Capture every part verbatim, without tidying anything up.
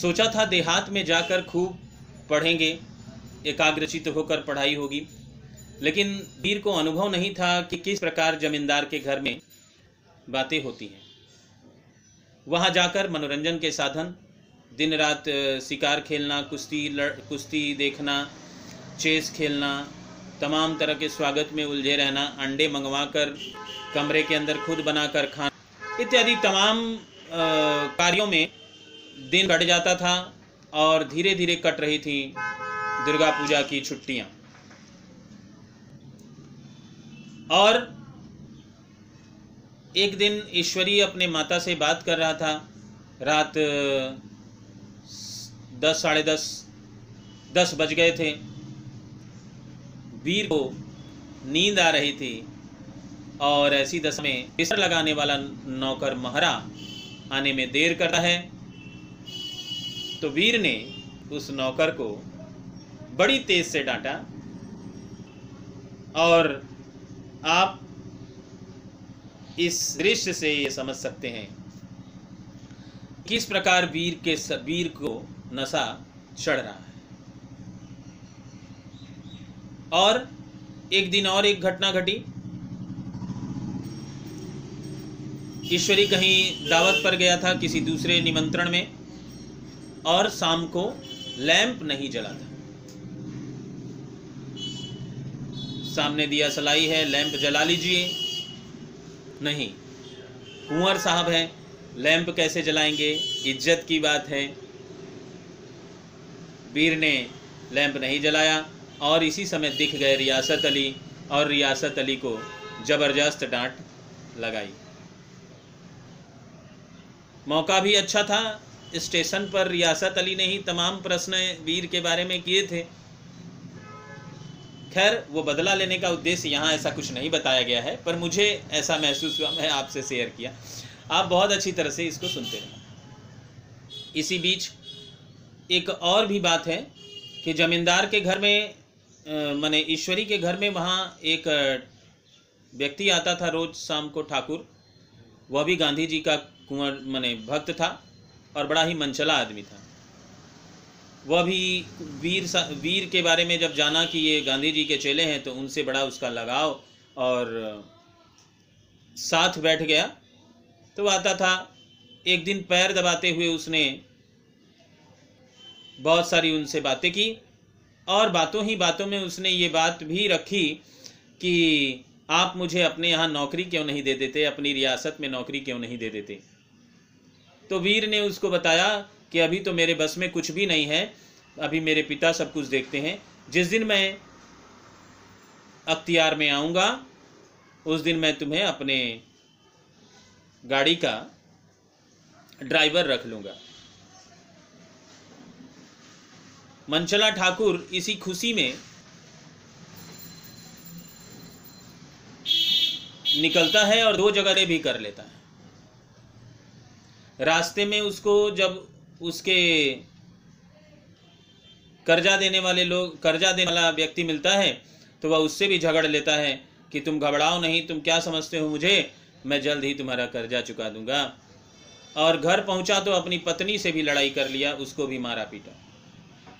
सोचा था देहात में जाकर खूब पढ़ेंगे, एकाग्रचित होकर पढ़ाई होगी, लेकिन वीर को अनुभव नहीं था कि किस प्रकार जमींदार के घर में बातें होती हैं। वहाँ जाकर मनोरंजन के साधन दिन रात शिकार खेलना, कुश्ती लड़ कुश्ती देखना, चेस खेलना, तमाम तरह के स्वागत में उलझे रहना, अंडे मंगवा कर कमरे के अंदर खुद बनाकर खाना इत्यादि तमाम कार्यों में दिन कट जाता था और धीरे धीरे कट रही थी दुर्गा पूजा की छुट्टियां। और एक दिन ईश्वरी अपने माता से बात कर रहा था, रात दस साढ़े दस दस बज गए थे। वीर को नींद आ रही थी और ऐसी दशा में बिस्तर लगाने वाला नौकर महरा आने में देर करता है, तो वीर ने उस नौकर को बड़ी तेज से डांटा और आप इस दृश्य से ये समझ सकते हैं किस प्रकार वीर के वीर को नशा चढ़ रहा है। और एक दिन और एक घटना घटी। ईश्वरी कहीं दावत पर गया था, किसी दूसरे निमंत्रण में, और शाम को लैंप नहीं जला था। सामने दिया सलाई है, लैंप जला लीजिए। नहीं, कुंवर साहब हैं, लैंप कैसे जलाएंगे, इज्जत की बात है। वीर ने लैंप नहीं जलाया और इसी समय दिख गए रियासत अली, और रियासत अली को ज़बरदस्त डांट लगाई। मौका भी अच्छा था, स्टेशन पर रियासत अली ने ही तमाम प्रश्न वीर के बारे में किए थे। खैर, वो बदला लेने का उद्देश्य यहाँ ऐसा कुछ नहीं बताया गया है, पर मुझे ऐसा महसूस हुआ, मैं आपसे शेयर किया। आप बहुत अच्छी तरह से इसको सुनते रहना। इसी बीच एक और भी बात है कि जमींदार के घर में, माने ईश्वरी के घर में, वहाँ एक व्यक्ति आता था रोज़ शाम को, ठाकुर। वह भी गांधी जी का कुंवर माने भक्त था और बड़ा ही मनचला आदमी था। वह भी वीर वीर के बारे में जब जाना कि ये गांधी जी के चेले हैं, तो उनसे बड़ा उसका लगाव और साथ बैठ गया। तो आता था, एक दिन पैर दबाते हुए उसने बहुत सारी उनसे बातें की, और बातों ही बातों में उसने ये बात भी रखी कि आप मुझे अपने यहाँ नौकरी क्यों नहीं दे देते, अपनी रियासत में नौकरी क्यों नहीं दे देते। तो वीर ने उसको बताया कि अभी तो मेरे बस में कुछ भी नहीं है, अभी मेरे पिता सब कुछ देखते हैं, जिस दिन मैं अख्तियार में आऊँगा उस दिन मैं तुम्हें अपने गाड़ी का ड्राइवर रख लूँगा। मनचला ठाकुर इसी खुशी में निकलता है और दो जगह भी कर लेता है। रास्ते में उसको जब उसके कर्जा देने वाले लोग कर्जा देने वाला व्यक्ति मिलता है, तो वह उससे भी झगड़ लेता है कि तुम घबराओ नहीं, तुम क्या समझते हो मुझे, मैं जल्द ही तुम्हारा कर्जा चुका दूंगा। और घर पहुंचा तो अपनी पत्नी से भी लड़ाई कर लिया, उसको भी मारा पीटा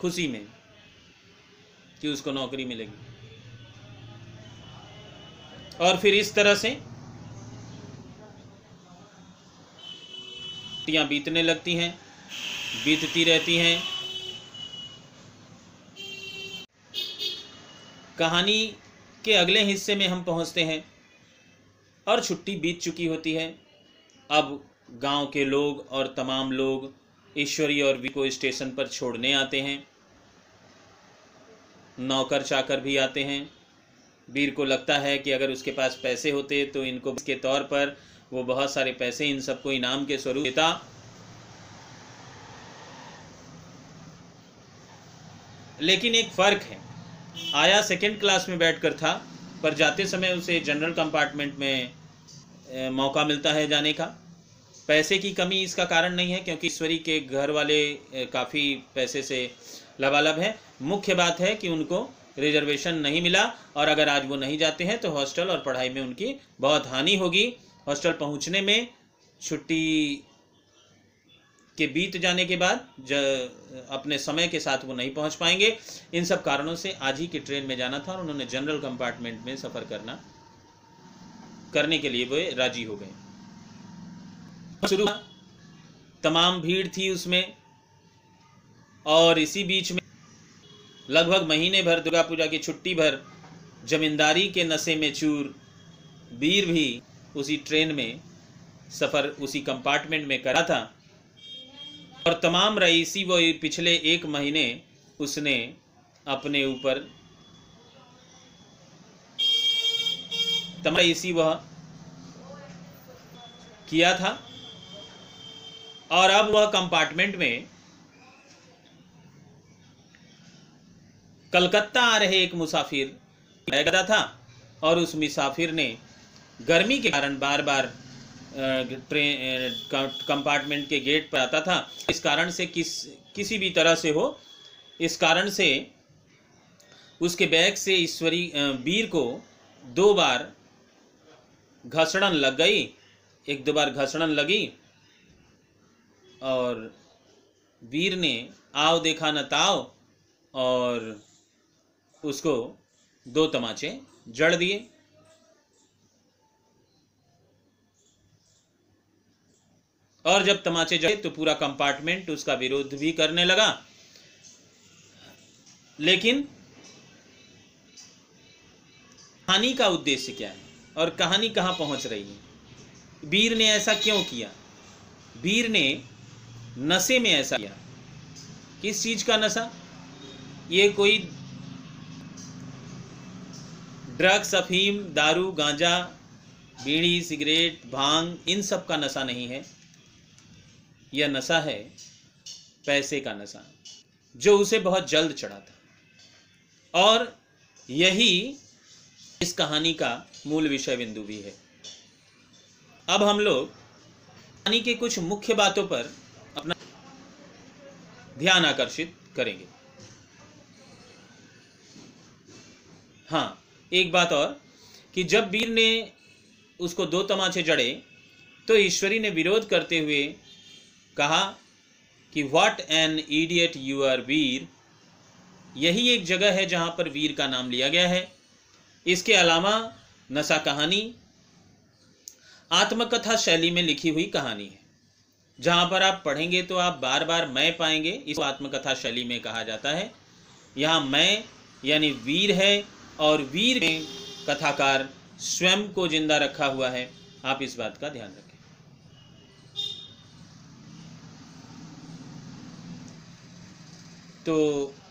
खुशी में कि उसको नौकरी मिलेगी। और फिर इस तरह से छुट्टियां बीतने लगती हैं, बीतती रहती हैं। कहानी के अगले हिस्से में हम पहुंचते हैं और छुट्टी बीत चुकी होती है। अब गांव के लोग और तमाम लोग ईश्वरी और वी को स्टेशन पर छोड़ने आते हैं। नौकर चाकर भी आते हैं। वीर को लगता है कि अगर उसके पास पैसे होते तो इनको इसके तौर पर वो बहुत सारे पैसे इन सबको इनाम के स्वरूप देता। लेकिन एक फ़र्क है, आया सेकंड क्लास में बैठकर था, पर जाते समय उसे जनरल कंपार्टमेंट में ए, मौका मिलता है जाने का। पैसे की कमी इसका कारण नहीं है, क्योंकि ईश्वरी के घर वाले काफ़ी पैसे से लबालब हैं। मुख्य बात है कि उनको रिजर्वेशन नहीं मिला, और अगर आज वो नहीं जाते हैं तो हॉस्टल और पढ़ाई में उनकी बहुत हानि होगी। हॉस्टल पहुँचने में छुट्टी के बीत जाने के बाद अपने समय के साथ वो नहीं पहुंच पाएंगे। इन सब कारणों से आज ही की ट्रेन में जाना था और उन्होंने जनरल कंपार्टमेंट में सफर करना करने के लिए वे राजी हो गए। शुरू तमाम भीड़ थी उसमें, और इसी बीच में लगभग महीने भर दुर्गा पूजा की छुट्टी भर जमींदारी के नशे में चूर वीर भी उसी ट्रेन में सफ़र उसी कंपार्टमेंट में करा था, और तमाम रईसी वो पिछले एक महीने उसने अपने ऊपर तमाम रईसी वह किया था। और अब वह कंपार्टमेंट में कलकत्ता आ रहे एक मुसाफिर गया था, और उस मुसाफिर ने गर्मी के कारण बार बार ट्रेन कंपार्टमेंट के गेट पर आता था। इस कारण से किस किसी भी तरह से हो, इस कारण से उसके बैग से ईश्वरी वीर को दो बार घसड़न लग गई, एक दो बार घसड़न लगी, और वीर ने आओ देखा न ताओ और उसको दो तमाचे जड़ दिए। और जब तमाचे जड़े तो पूरा कंपार्टमेंट उसका विरोध भी करने लगा, लेकिन कहानी का उद्देश्य क्या है और कहानी कहां पहुंच रही है, वीर ने ऐसा क्यों किया, वीर ने नशे में ऐसा किया। किस चीज का नशा? ये कोई ड्रग्स, अफीम, दारू, गांजा, बीड़ी, सिगरेट, भांग, इन सब का नशा नहीं है। यह नशा है पैसे का नशा, जो उसे बहुत जल्द चढ़ा था, और यही इस कहानी का मूल विषय बिंदु भी है। अब हम लोग कहानी के कुछ मुख्य बातों पर अपना ध्यान आकर्षित करेंगे। हाँ, एक बात और कि जब वीर ने उसको दो तमाचे जड़े तो ईश्वरी ने विरोध करते हुए कहा कि what an idiot you are Veer. यही एक जगह है जहाँ पर वीर का नाम लिया गया है। इसके अलावा नशा कहानी आत्मकथा शैली में लिखी हुई कहानी है, जहाँ पर आप पढ़ेंगे तो आप बार बार मैं पाएंगे। इसको आत्मकथा शैली में कहा जाता है। यहाँ मैं यानी वीर है, और वीर में कथाकार स्वयं को जिंदा रखा हुआ है। आप इस बात का ध्यान रखें। तो